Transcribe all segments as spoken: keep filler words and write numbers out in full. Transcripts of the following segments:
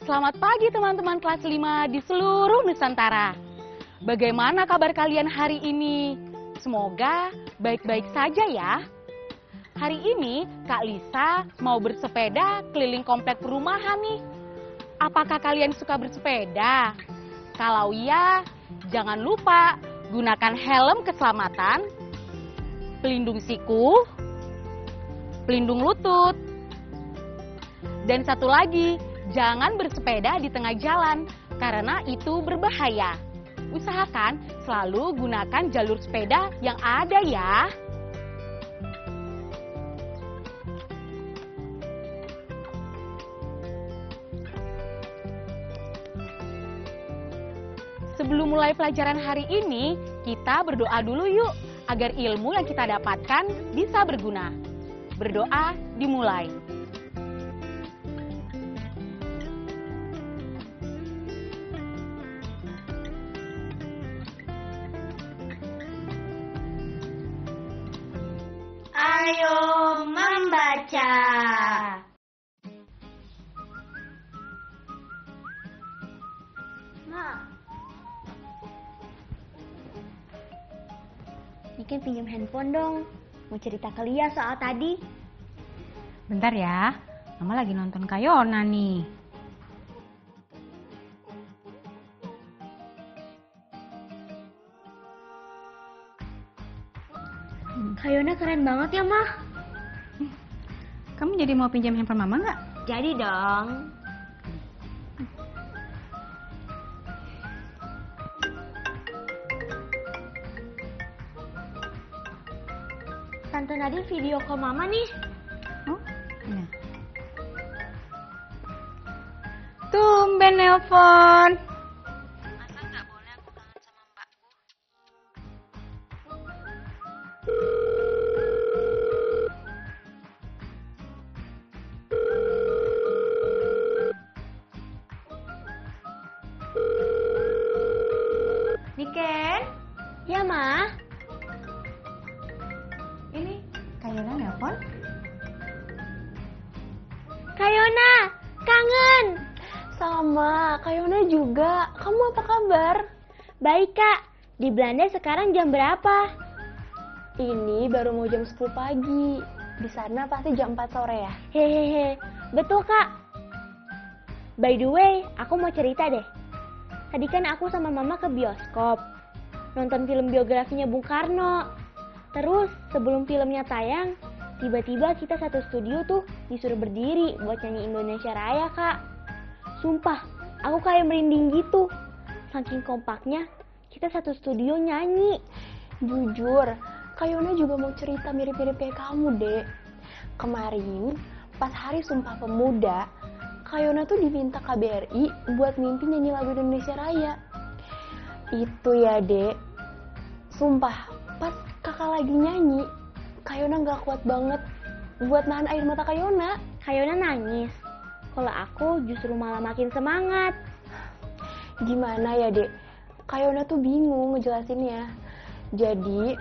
Selamat pagi teman-teman kelas lima di seluruh Nusantara. Bagaimana kabar kalian hari ini? Semoga baik-baik saja ya. Hari ini Kak Lisa mau bersepeda keliling komplek perumahan nih. Apakah kalian suka bersepeda? Kalau iya, jangan lupa gunakan helm keselamatan, pelindung siku, pelindung lutut, dan satu lagi, jangan bersepeda di tengah jalan, karena itu berbahaya. Usahakan selalu gunakan jalur sepeda yang ada ya. Sebelum mulai pelajaran hari ini, kita berdoa dulu yuk, agar ilmu yang kita dapatkan bisa berguna. Berdoa dimulai. Ayo membaca. Ma. Niken pinjam handphone dong. Mau cerita ke Lia soal tadi. Bentar ya. Mama lagi nonton Kayona nih. Kayona keren banget ya, Ma. Kamu jadi mau pinjam handphone Mama nggak? Jadi dong. Tante Nadine video call Mama nih. Oh, nah. Tumben nelpon. Niken? Ya, Ma? Ini, Kayona nelpon. Kayona, kangen! Sama, Kayona juga. Kamu apa kabar? Baik, Kak. Di Belanda sekarang jam berapa? Ini baru mau jam sepuluh pagi. Di sana pasti jam empat sore ya? Hehehe, betul, Kak. By the way, aku mau cerita deh. Tadi kan aku sama Mama ke bioskop, nonton film biografinya Bung Karno. Terus sebelum filmnya tayang, tiba-tiba kita satu studio tuh disuruh berdiri buat nyanyi Indonesia Raya, Kak. Sumpah, aku kayak merinding gitu. Saking kompaknya, kita satu studio nyanyi. Jujur, Kayona juga mau cerita mirip-mirip kayak kamu, Dek. Kemarin, pas hari Sumpah Pemuda, Kayona tuh diminta K B R I buat mimpi nyanyi lagu Indonesia Raya. Itu ya, Dek. Sumpah, pas kakak lagi nyanyi, Kayona gak kuat banget buat nahan air mata Kayona. Kayona nangis. Kalau aku justru malah makin semangat. Gimana ya, Dek? Kayona tuh bingung ngejelasinnya. Jadi,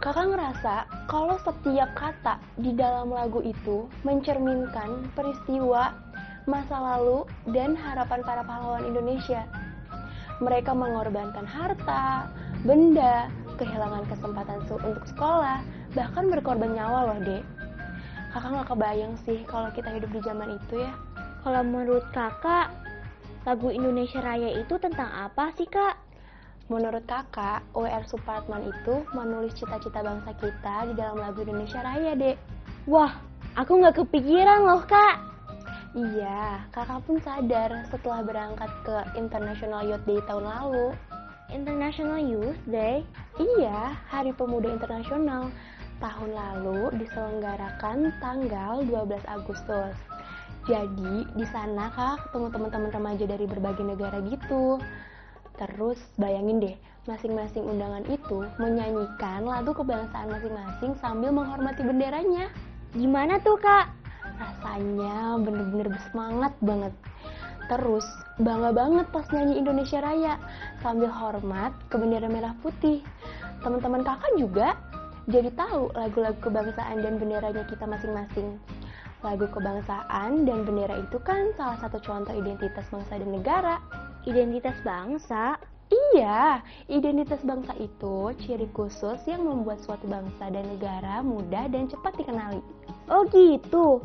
kakak ngerasa kalau setiap kata di dalam lagu itu mencerminkan peristiwa masa lalu dan harapan para pahlawan Indonesia. Mereka mengorbankan harta, benda, kehilangan kesempatan untuk sekolah, bahkan berkorban nyawa loh, Dek. Kakak nggak kebayang sih kalau kita hidup di zaman itu ya. Kalau menurut kakak, lagu Indonesia Raya itu tentang apa sih, Kak? Menurut kakak, W R Supratman itu menulis cita-cita bangsa kita di dalam lagu Indonesia Raya, Dek. Wah, aku nggak kepikiran loh, Kak. Iya, kakak pun sadar setelah berangkat ke International Youth Day tahun lalu. International Youth Day? Iya, Hari Pemuda Internasional. Tahun lalu diselenggarakan tanggal dua belas Agustus. Jadi, di sana kakak ketemu teman-teman remaja dari berbagai negara gitu. Terus, bayangin deh, masing-masing undangan itu menyanyikan lagu kebangsaan masing-masing sambil menghormati benderanya. Gimana tuh, Kak? Rasanya bener-bener bersemangat banget. Terus, bangga banget pas nyanyi Indonesia Raya sambil hormat ke bendera merah putih. Teman-teman kakak juga jadi tahu lagu-lagu kebangsaan dan benderanya kita masing-masing. Lagu kebangsaan dan bendera itu kan salah satu contoh identitas bangsa dan negara. Identitas bangsa? Iya, identitas bangsa itu ciri khusus yang membuat suatu bangsa dan negara mudah dan cepat dikenali. Oh gitu.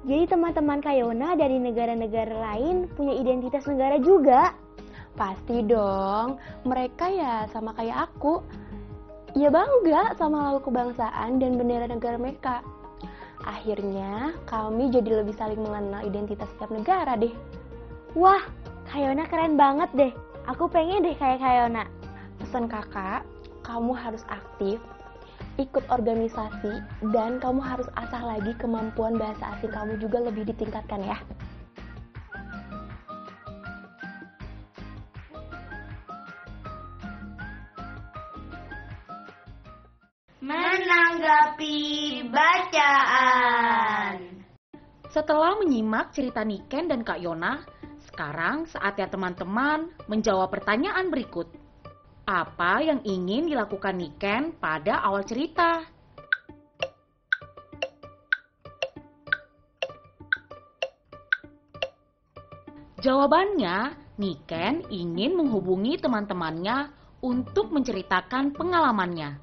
Jadi teman-teman Kayona dari negara-negara lain punya identitas negara juga? Pasti dong, mereka ya sama kayak aku. Ya bangga sama lagu kebangsaan dan bendera negara mereka. Akhirnya kami jadi lebih saling mengenal identitas setiap negara deh. Wah, Kayona keren banget deh. Aku pengen deh kayak Kayona. Pesan kakak, kamu harus aktif, ikut organisasi, dan kamu harus asah lagi kemampuan bahasa asing kamu juga lebih ditingkatkan ya. Menanggapi bacaan. Setelah menyimak cerita Niken dan Kak Yona, sekarang saatnya teman-teman menjawab pertanyaan berikut. Apa yang ingin dilakukan Niken pada awal cerita? Jawabannya, Niken ingin menghubungi teman-temannya untuk menceritakan pengalamannya.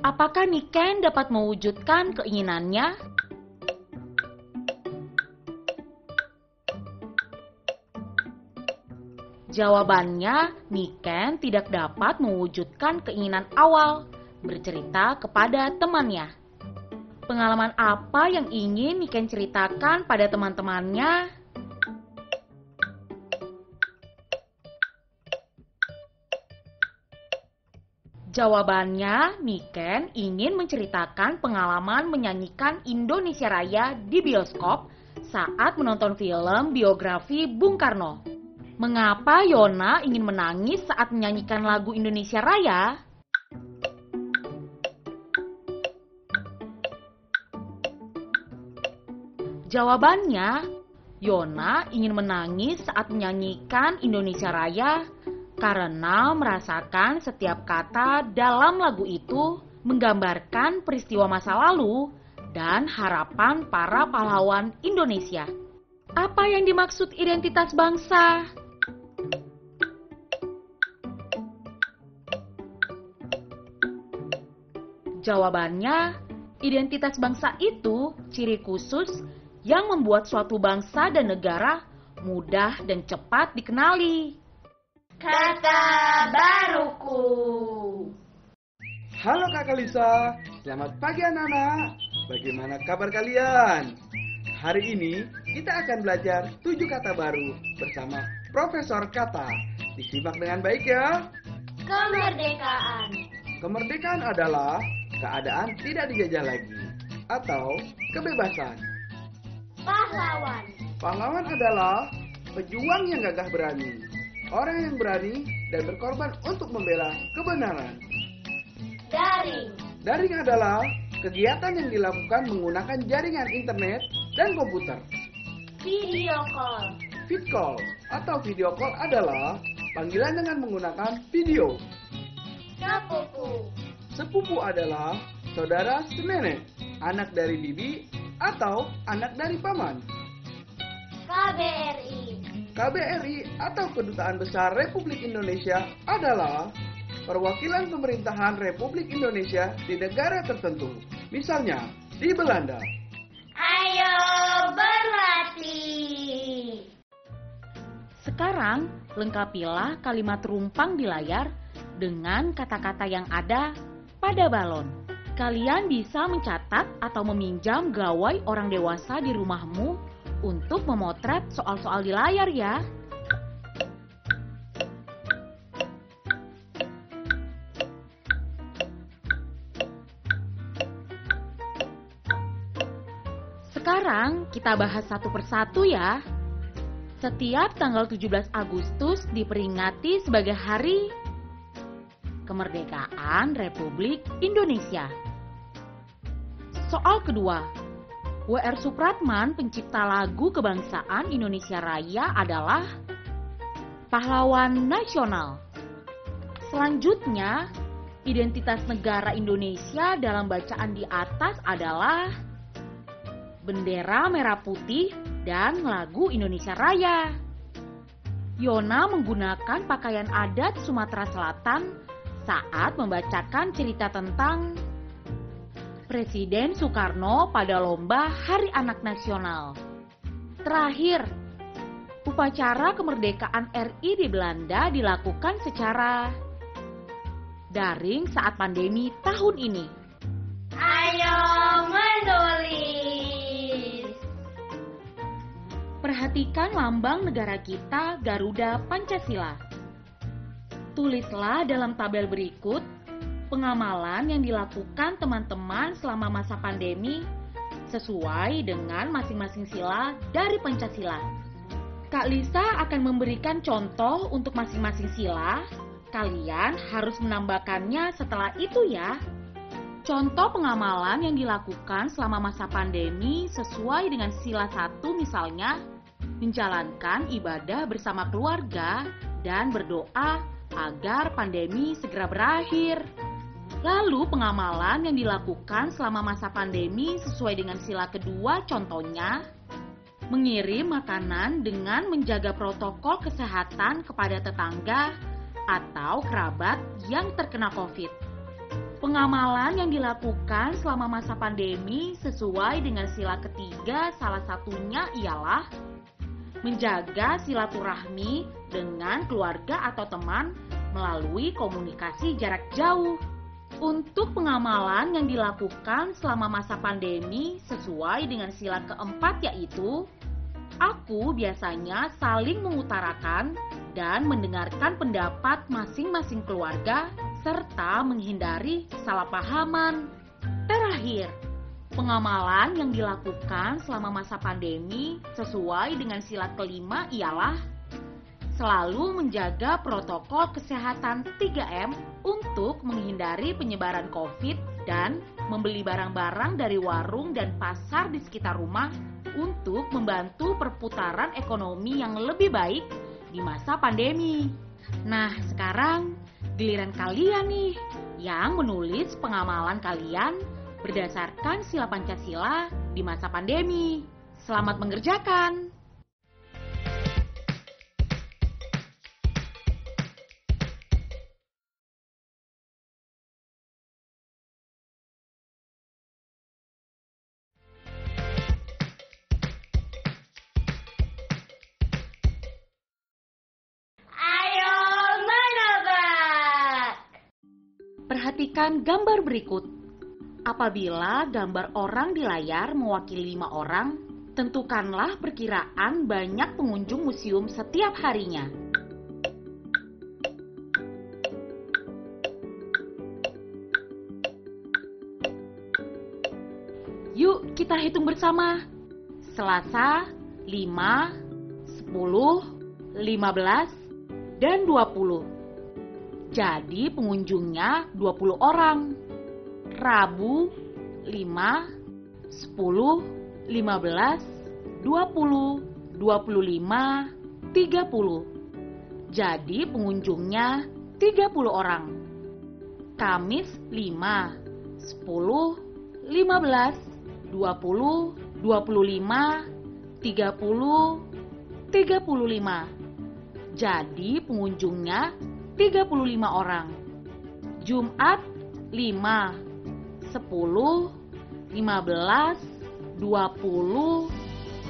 Apakah Niken dapat mewujudkan keinginannya? Jawabannya, Niken tidak dapat mewujudkan keinginan awal, bercerita kepada temannya. Pengalaman apa yang ingin Niken ceritakan pada teman-temannya? Jawabannya, Niken ingin menceritakan pengalaman menyanyikan Indonesia Raya di bioskop saat menonton film biografi Bung Karno. Mengapa Yona ingin menangis saat menyanyikan lagu Indonesia Raya? Jawabannya, Yona ingin menangis saat menyanyikan Indonesia Raya karena merasakan setiap kata dalam lagu itu menggambarkan peristiwa masa lalu dan harapan para pahlawan Indonesia. Apa yang dimaksud identitas bangsa? Jawabannya, identitas bangsa itu ciri khusus yang membuat suatu bangsa dan negara mudah dan cepat dikenali. Kata baruku. Halo Kak Lisa, selamat pagi anak-anak. Bagaimana kabar kalian? Hari ini kita akan belajar tujuh kata baru bersama Profesor Kata. Disimak dengan baik ya. Kemerdekaan. Kemerdekaan adalah keadaan tidak dijajah lagi atau kebebasan. Pahlawan. Pahlawan adalah pejuang yang gagah berani, orang yang berani dan berkorban untuk membela kebenaran. Daring. Daring adalah kegiatan yang dilakukan menggunakan jaringan internet dan komputer. Video call. Vid call atau video call adalah panggilan dengan menggunakan video. Sepupu. Sepupu adalah saudara senenek, anak dari bibi atau anak dari paman. K B R I. K B R I atau Kedutaan Besar Republik Indonesia adalah perwakilan pemerintahan Republik Indonesia di negara tertentu, misalnya di Belanda. Ayo berlatih! Sekarang, lengkapilah kalimat rumpang di layar dengan kata-kata yang ada pada balon. Kalian bisa mencatat atau meminjam gawai orang dewasa di rumahmu untuk memotret soal-soal di layar ya. Sekarang kita bahas satu persatu ya. Setiap tanggal tujuh belas Agustus diperingati sebagai Hari Kemerdekaan Republik Indonesia. Soal kedua, W R Supratman pencipta lagu kebangsaan Indonesia Raya adalah pahlawan nasional. Selanjutnya, identitas negara Indonesia dalam bacaan di atas adalah bendera merah putih dan lagu Indonesia Raya. Yona menggunakan pakaian adat Sumatera Selatan saat membacakan cerita tentang Presiden Soekarno pada lomba Hari Anak Nasional. Terakhir, upacara kemerdekaan R I di Belanda dilakukan secara daring saat pandemi tahun ini. Ayo menulis! Perhatikan lambang negara kita, Garuda Pancasila. Tulislah dalam tabel berikut pengamalan yang dilakukan teman-teman selama masa pandemi sesuai dengan masing-masing sila dari Pancasila. Kak Lisa akan memberikan contoh untuk masing-masing sila. Kalian harus menambahkannya setelah itu ya. Contoh pengamalan yang dilakukan selama masa pandemi sesuai dengan sila satu misalnya menjalankan ibadah bersama keluarga dan berdoa agar pandemi segera berakhir. Lalu pengamalan yang dilakukan selama masa pandemi sesuai dengan sila kedua contohnya mengirim makanan dengan menjaga protokol kesehatan kepada tetangga atau kerabat yang terkena COVID. Pengamalan yang dilakukan selama masa pandemi sesuai dengan sila ketiga salah satunya ialah menjaga silaturahmi dengan keluarga atau teman melalui komunikasi jarak jauh. Untuk pengamalan yang dilakukan selama masa pandemi sesuai dengan sila keempat yaitu aku biasanya saling mengutarakan dan mendengarkan pendapat masing-masing keluarga serta menghindari kesalahpahaman. Terakhir, pengamalan yang dilakukan selama masa pandemi sesuai dengan sila kelima ialah selalu menjaga protokol kesehatan tiga M untuk menghindari penyebaran COVID dan membeli barang-barang dari warung dan pasar di sekitar rumah untuk membantu perputaran ekonomi yang lebih baik di masa pandemi. Nah, sekarang giliran kalian nih yang menulis pengamalan kalian berdasarkan sila Pancasila di masa pandemi. Selamat mengerjakan. Perhatikan gambar berikut. Apabila gambar orang di layar mewakili lima orang, tentukanlah perkiraan banyak pengunjung museum setiap harinya. Yuk kita hitung bersama. Selasa, lima, sepuluh, lima belas, dan dua puluh. Jadi pengunjungnya dua puluh orang. Rabu lima, sepuluh, lima belas, dua puluh, dua puluh lima, tiga puluh. Jadi pengunjungnya tiga puluh orang. Kamis lima, sepuluh, lima belas, dua puluh, dua puluh lima, tiga puluh, tiga puluh lima. Jadi pengunjungnya tiga puluh lima orang. Jumat lima, sepuluh, lima belas, dua puluh,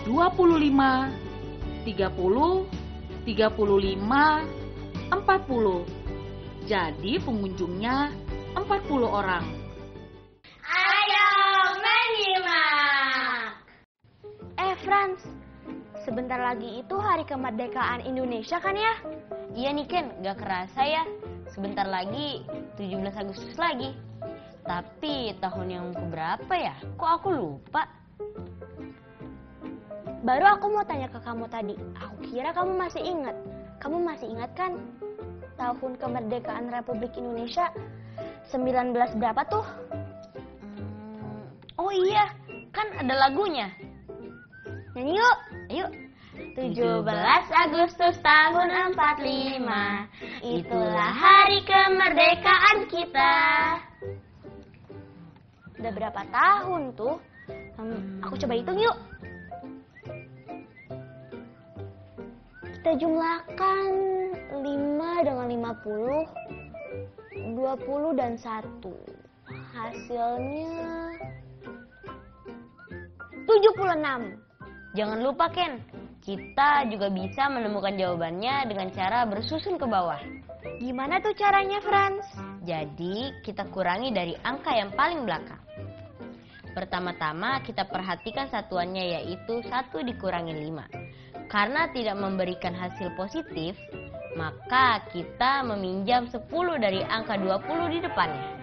dua puluh dua, dua puluh lima, tiga puluh, tiga puluh lima, empat puluh. Jadi pengunjungnya empat puluh orang. Ayo menyimak. Eh Frans, sebentar lagi itu hari kemerdekaan Indonesia kan ya? Iya nih Ken, gak kerasa ya. Sebentar lagi tujuh belas Agustus lagi. Tapi tahun yang keberapa ya? Kok aku lupa? Baru aku mau tanya ke kamu tadi. Aku kira kamu masih ingat. Kamu masih ingat kan? Tahun kemerdekaan Republik Indonesia sembilan belas berapa tuh? Hmm, oh iya, kan ada lagunya. Nyanyi yuk. Ayo. tujuh belas Agustus tahun empat puluh lima, itulah hari kemerdekaan kita. Udah berapa tahun tuh? Hmm, aku coba hitung yuk. Kita jumlahkan lima dengan lima puluh, dua puluh dan satu. Hasilnya tujuh puluh enam. Jangan lupa Ken, kita juga bisa menemukan jawabannya dengan cara bersusun ke bawah. Gimana tuh caranya, Frans? Jadi, kita kurangi dari angka yang paling belakang. Pertama-tama, kita perhatikan satuannya yaitu satu dikurangi lima. Karena tidak memberikan hasil positif, maka kita meminjam sepuluh dari angka dua puluh di depannya.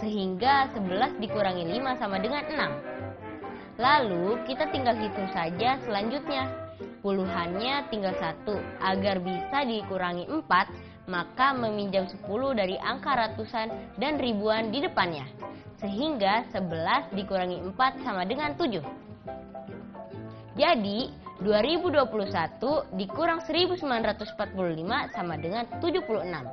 Sehingga sebelas dikurangi lima sama dengan enam. Lalu kita tinggal hitung saja selanjutnya. Puluhannya tinggal satu. Agar bisa dikurangi empat, maka meminjam sepuluh dari angka ratusan dan ribuan di depannya. Sehingga sebelas dikurangi empat sama dengan tujuh. Jadi dua ribu dua puluh satu dikurang seribu sembilan ratus empat puluh lima sama dengan tujuh puluh enam.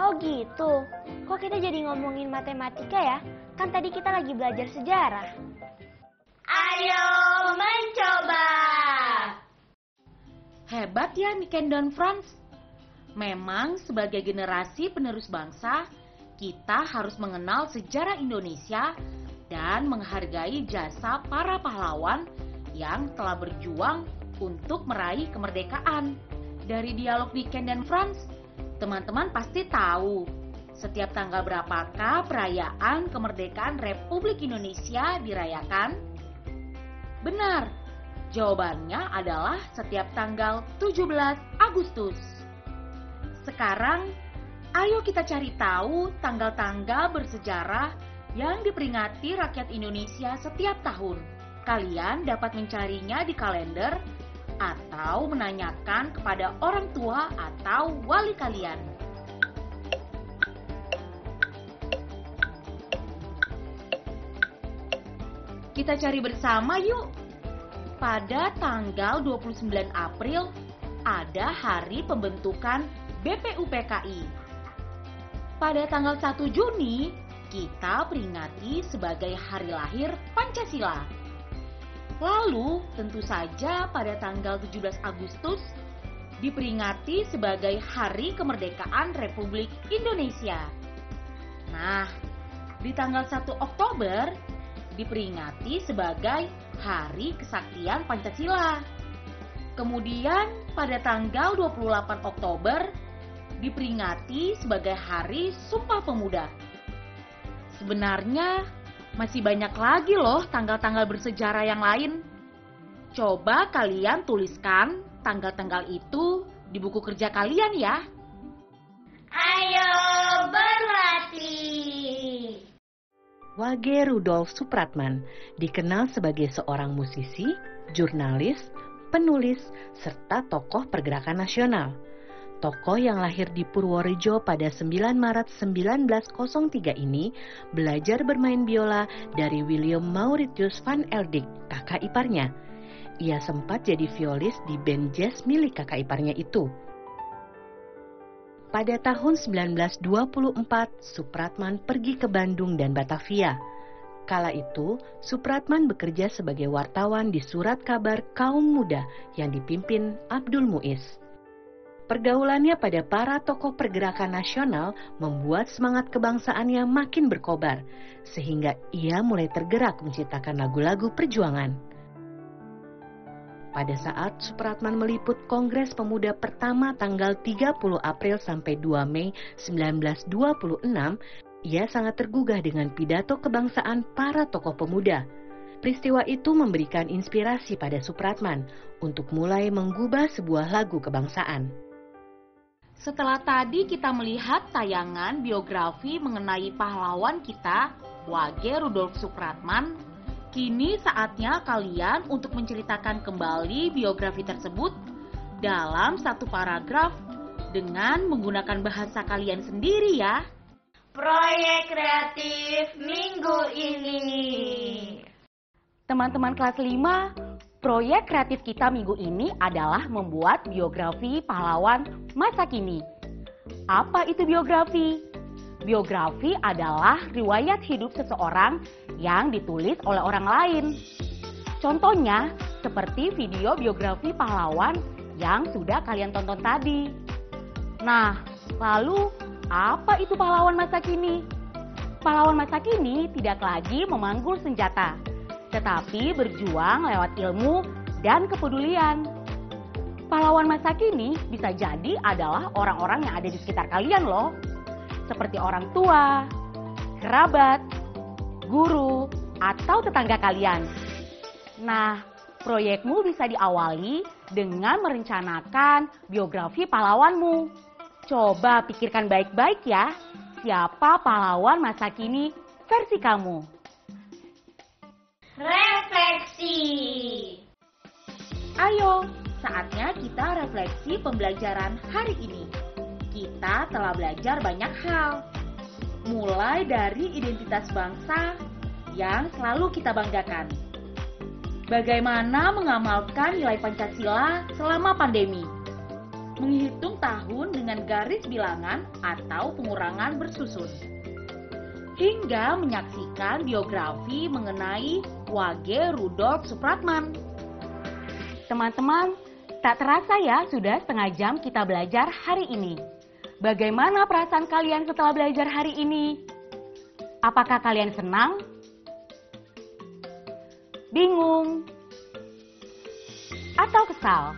Oh gitu. Kok kita jadi ngomongin matematika ya? Kan tadi kita lagi belajar sejarah. Ayo mencoba. Hebat ya Niken dan Frans. Memang sebagai generasi penerus bangsa, kita harus mengenal sejarah Indonesia dan menghargai jasa para pahlawan yang telah berjuang untuk meraih kemerdekaan. Dari dialog Niken dan Frans, teman-teman pasti tahu setiap tanggal berapakah perayaan kemerdekaan Republik Indonesia dirayakan? Benar, jawabannya adalah setiap tanggal tujuh belas Agustus. Sekarang, ayo kita cari tahu tanggal-tanggal bersejarah yang diperingati rakyat Indonesia setiap tahun. Kalian dapat mencarinya di kalender atau menanyakan kepada orang tua atau wali kalian. Kita cari bersama yuk. Pada tanggal dua puluh sembilan April ada hari pembentukan B P U P K I. Pada tanggal satu Juni kita peringati sebagai hari lahir Pancasila. Lalu tentu saja pada tanggal tujuh belas Agustus diperingati sebagai hari kemerdekaan Republik Indonesia. Nah, di tanggal satu Oktober diperingati sebagai Hari Kesaktian Pancasila. Kemudian pada tanggal dua puluh delapan Oktober diperingati sebagai Hari Sumpah Pemuda. Sebenarnya masih banyak lagi loh tanggal-tanggal bersejarah yang lain. Coba kalian tuliskan tanggal-tanggal itu di buku kerja kalian ya. Ayo berlatih. Wage Rudolf Supratman dikenal sebagai seorang musisi, jurnalis, penulis, serta tokoh pergerakan nasional. Tokoh yang lahir di Purworejo pada sembilan Maret seribu sembilan ratus tiga ini belajar bermain biola dari William Mauritius van Eldik, kakak iparnya. Ia sempat jadi violis di band jazz milik kakak iparnya itu. Pada tahun seribu sembilan ratus dua puluh empat, Supratman pergi ke Bandung dan Batavia. Kala itu, Supratman bekerja sebagai wartawan di surat kabar Kaum Muda yang dipimpin Abdul Mu'is. Pergaulannya pada para tokoh pergerakan nasional membuat semangat kebangsaannya makin berkobar, sehingga ia mulai tergerak menciptakan lagu-lagu perjuangan. Pada saat Supratman meliput Kongres Pemuda pertama tanggal tiga puluh April sampai dua Mei seribu sembilan ratus dua puluh enam, ia sangat tergugah dengan pidato kebangsaan para tokoh pemuda. Peristiwa itu memberikan inspirasi pada Supratman untuk mulai menggubah sebuah lagu kebangsaan. Setelah tadi kita melihat tayangan biografi mengenai pahlawan kita, Wage Rudolf Supratman, kini saatnya kalian untuk menceritakan kembali biografi tersebut dalam satu paragraf dengan menggunakan bahasa kalian sendiri ya. Proyek kreatif minggu ini. Teman-teman kelas lima, proyek kreatif kita minggu ini adalah membuat biografi pahlawan masa kini. Apa itu biografi? Biografi adalah riwayat hidup seseorang yang ditulis oleh orang lain. Contohnya seperti video biografi pahlawan yang sudah kalian tonton tadi. Nah, lalu apa itu pahlawan masa kini? Pahlawan masa kini tidak lagi memanggul senjata, tetapi berjuang lewat ilmu dan kepedulian. Pahlawan masa kini bisa jadi adalah orang-orang yang ada di sekitar kalian loh. Seperti orang tua, kerabat, guru, atau tetangga kalian. Nah, proyekmu bisa diawali dengan merencanakan biografi pahlawanmu. Coba pikirkan baik-baik ya, siapa pahlawan masa kini versi kamu. Refleksi. Ayo, saatnya kita refleksi pembelajaran hari ini. Kita telah belajar banyak hal, mulai dari identitas bangsa yang selalu kita banggakan, bagaimana mengamalkan nilai Pancasila selama pandemi, menghitung tahun dengan garis bilangan atau pengurangan bersusun, hingga menyaksikan biografi mengenai Wage Rudolf Supratman. Teman-teman, tak terasa ya sudah setengah jam kita belajar hari ini. Bagaimana perasaan kalian setelah belajar hari ini? Apakah kalian senang? Bingung? Atau kesal?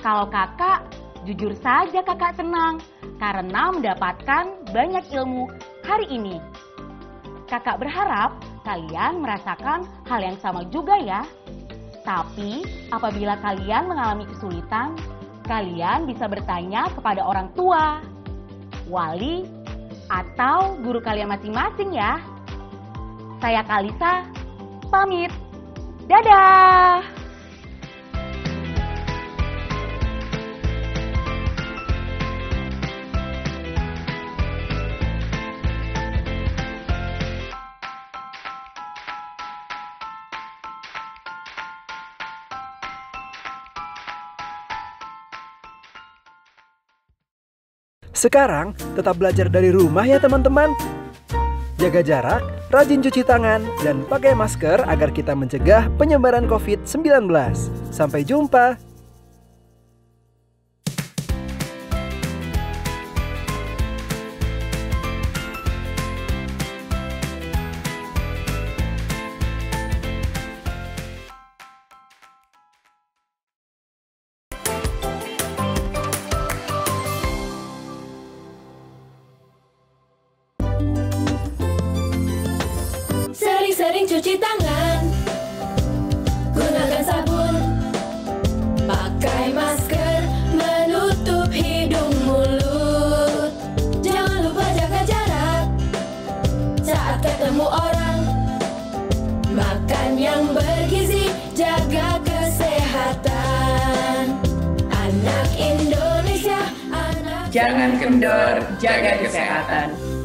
Kalau kakak, jujur saja kakak senang karena mendapatkan banyak ilmu hari ini. Kakak berharap kalian merasakan hal yang sama juga ya. Tapi apabila kalian mengalami kesulitan, kalian bisa bertanya kepada orang tua, wali, atau guru kalian masing-masing ya. Saya Kak Lisa, pamit. Dadah! Sekarang, tetap belajar dari rumah ya teman-teman. Jaga jarak, rajin cuci tangan, dan pakai masker agar kita mencegah penyebaran COVID sembilan belas. Sampai jumpa! Sering cuci tangan, gunakan sabun, pakai masker, menutup hidung mulut. Jangan lupa jaga jarak saat ketemu orang. Makan yang bergizi, jaga kesehatan. Anak Indonesia, anak Jangan kendor, jaga kesehatan.